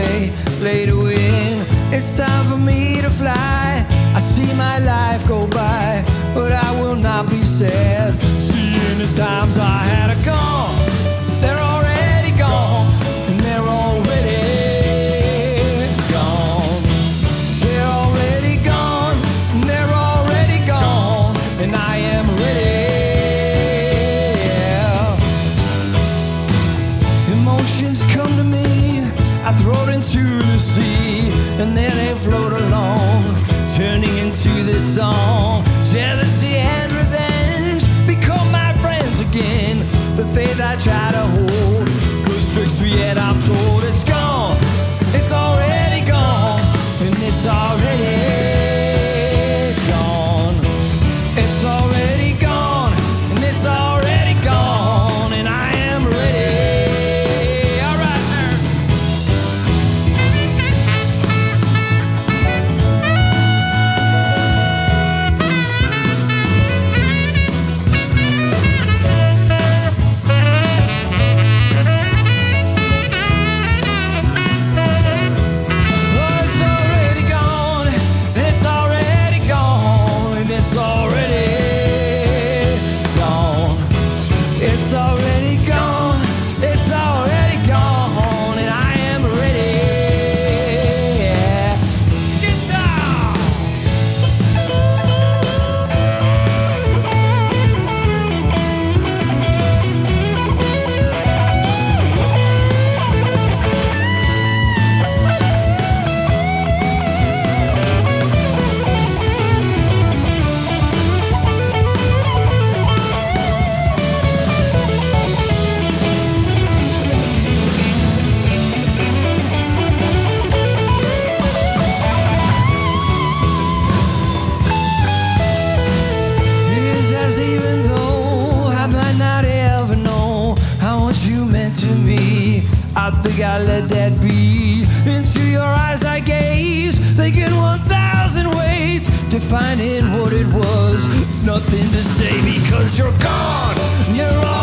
may play to win. It's time for me to fly. I see my life go by, but I will not be sad. Seeing the times I had a gone, they're already gone, and they're already gone. They're already gone, and they're already gone, and I am ready. Yeah. Emotions come to me, I throw it into the sea, and then they float along, turning into this song. Jealousy and revenge become my friends again. The faith I try to hold goes tricks me, yet I'm told it's gone. It's already gone, and it's already gone. It's already gone, and it's already gone, and I am ready. All right, nerd. Oh, it's already gone, and it's already gone, and it's already gone. It's already gone, it's already gone, and I am ready. Yeah. It's all. It's as even though I might not ever know how much you meant to me, I think I let that be. Into your eyes I gaze, thinking 1,000 ways, defining what it was. Nothing to say because you're gone. You're all